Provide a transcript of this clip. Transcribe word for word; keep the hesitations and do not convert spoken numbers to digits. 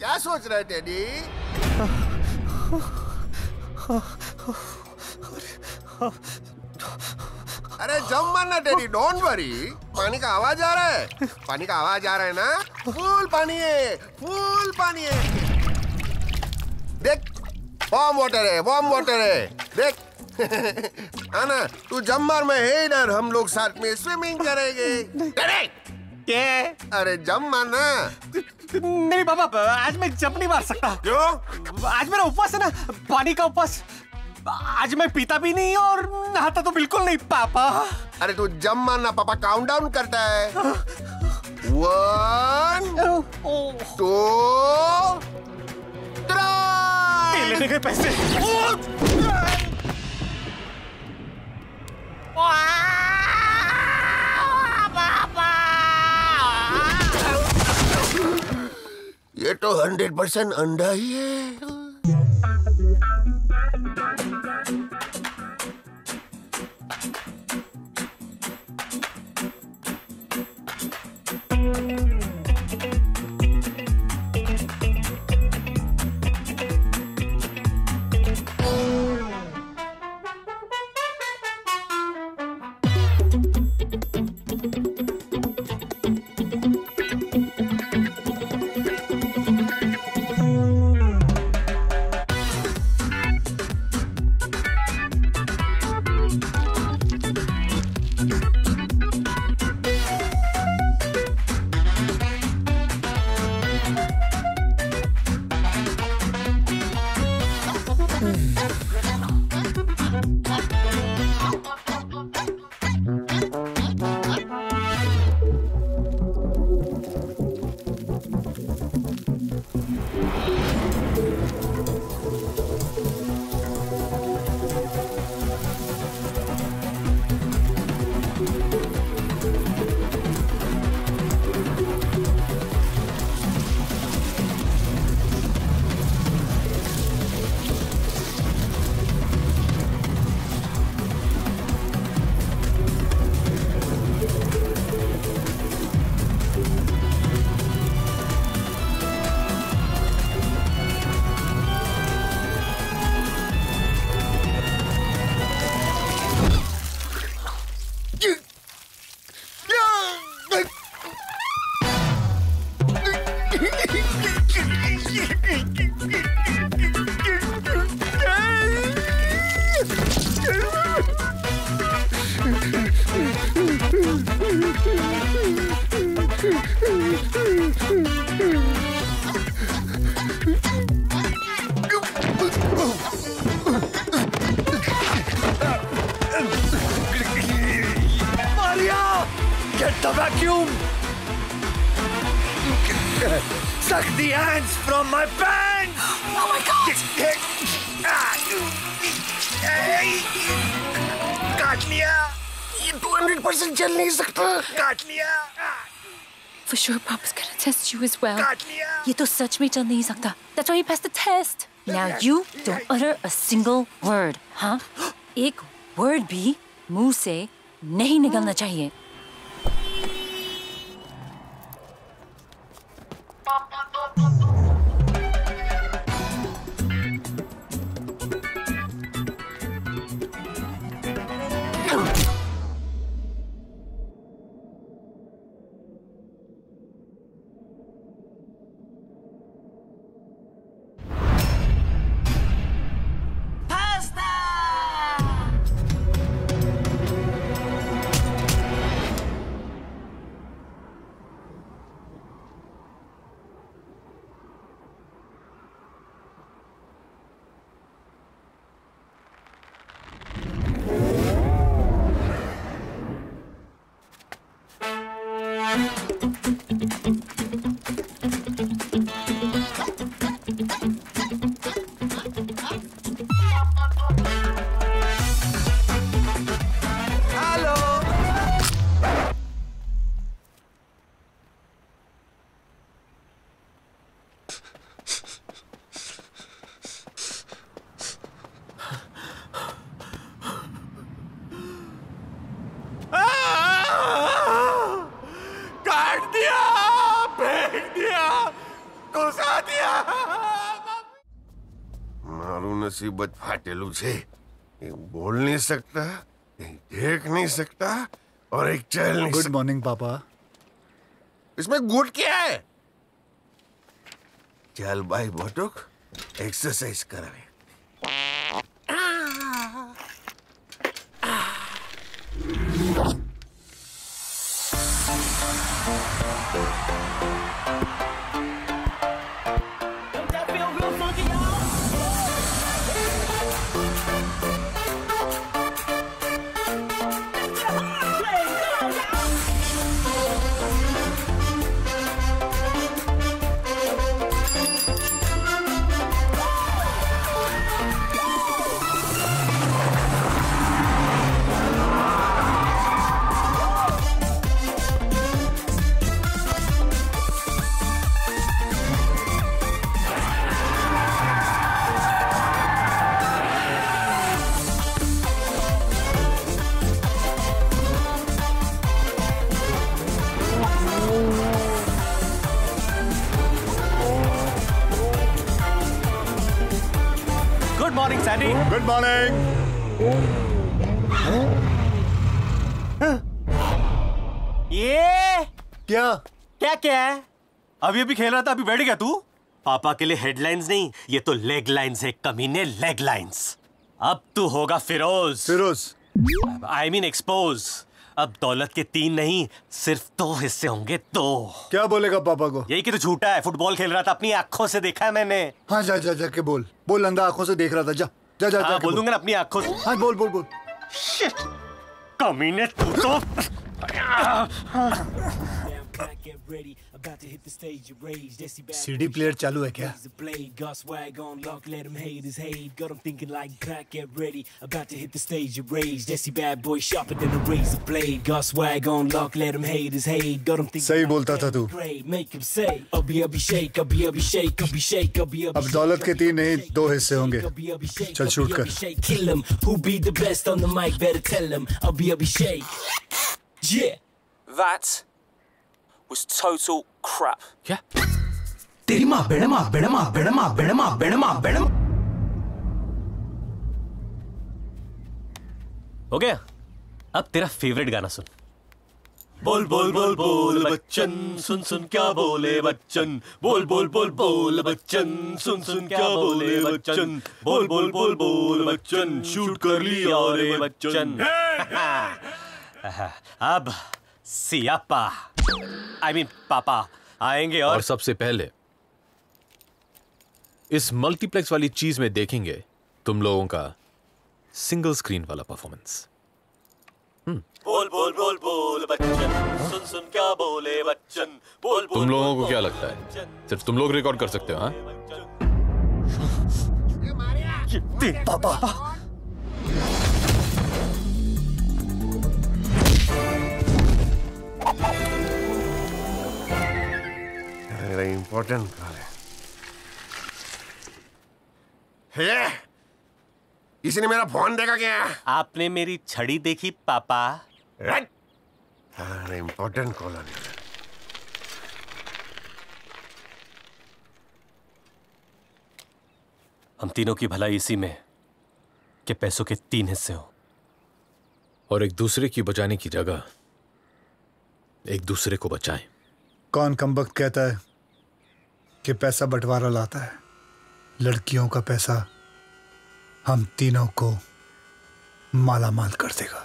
क्या सोच रहा है टेडी? अरे जम मारना टेडी, डोंट वरी। पानी का आवाज आ रहा है, पानी का आवाज आ रहा है ना? फुल पानी है, फुल पानी है। देख वार्म वाटर है, वार्म वाटर है। देख आना तू जम मार, मैं है इधर, हम लोग साथ में स्विमिंग करेंगे। करेक्ट। अरे जम मारना। नहीं बाबा, आज मैं जम नहीं मार सकता। क्यों? आज मेरा उपवास है ना, पानी का उपवास। आज मैं पीता भी नहीं और नहाता तो बिल्कुल नहीं पापा। अरे तू जम मारना, पापा काउंटडाउन करता है। One, two, three. लेने के पैसे। ये तो हंड्रेड परसेंट अंडा ही है। As well. ये तो सच में चल नहीं सकता. That's why he passed the test. Now you don't utter a single word, huh? एक word भी मुंह से नहीं निकलना चाहिए. ફસા દિયા। મારું નસીબ જ ફાટેલું છે। ये बोल नहीं सकता, देख नहीं सकता और एक चल नहीं। गुड मॉर्निंग पापा। इसमें गुड क्या है? चल भाई बोटुक, एक्सरसाइज करावे। Good morning. हाँ? ये क्या क्या क्या है? अभी अभी खेल रहा था, अभी बैठ गया तू? पापा के लिए हेडलाइंस नहीं, ये तो लेग लाइंस है कमीने, लेग लाइंस। अब तू होगा Firoz. Firoz I mean expose. अब दौलत के तीन नहीं सिर्फ दो तो हिस्से होंगे। दो तो। क्या बोलेगा पापा को? यही कि तो झूठा है, फुटबॉल खेल रहा था, अपनी आंखों से देखा है मैंने। हाँ जा जा जा के बोल बोल, अंधा आंखों से देख रहा था। जा जा जा, जा बोल दूंगा ना अपनी आंखों से। हाँ बोल बोल बोल। शिट कमीने तू तो। सीडी प्लेयर चालू है क्या? सही बोलता था तू। अब दौलत के तीन नहीं दो हिस्से होंगे। चल शूट कर। was total crap. क्या? तेरी माँ बेड़मा बेड़मा बेड़मा बेड़मा बेड़मा बेड़मा। हो गया? अब तेरा फेवरेट गाना सुन। बोल बोल बोल बोल बच्चन सुन सुन क्या बोले बच्चन। बोल बोल बोल बोल बच्चन सुन सुन क्या बोले बच्चन। बोल बोल बोल बोल बच्चन शूट कर लिया रे बच्चन। अब सियापा आई I मीन mean, पापा आएंगे और... और सबसे पहले इस मल्टीप्लेक्स वाली चीज में देखेंगे तुम लोगों का सिंगल स्क्रीन वाला परफॉर्मेंस। बोल बोल बोल बोल बच्चन सुन सुन क्या बोले बच्चन। बोल बोल तुम लोगों को क्या लगता है सिर्फ तुम लोग रिकॉर्ड कर सकते हो? हाँ पापा इम्पोर्टेंट कॉल है। ये, इसी ने मेरा फोन देखा क्या? आपने मेरी छड़ी देखी पापा? अरे इम्पोर्टेंट कॉल है। हम तीनों की भलाई इसी में कि पैसों के तीन हिस्से हो और एक दूसरे की बचाने की जगह एक दूसरे को बचाएं। कौन कमबख्त कहता है कि पैसा बंटवारा लाता है? लड़कियों का पैसा हम तीनों को मालामाल कर देगा।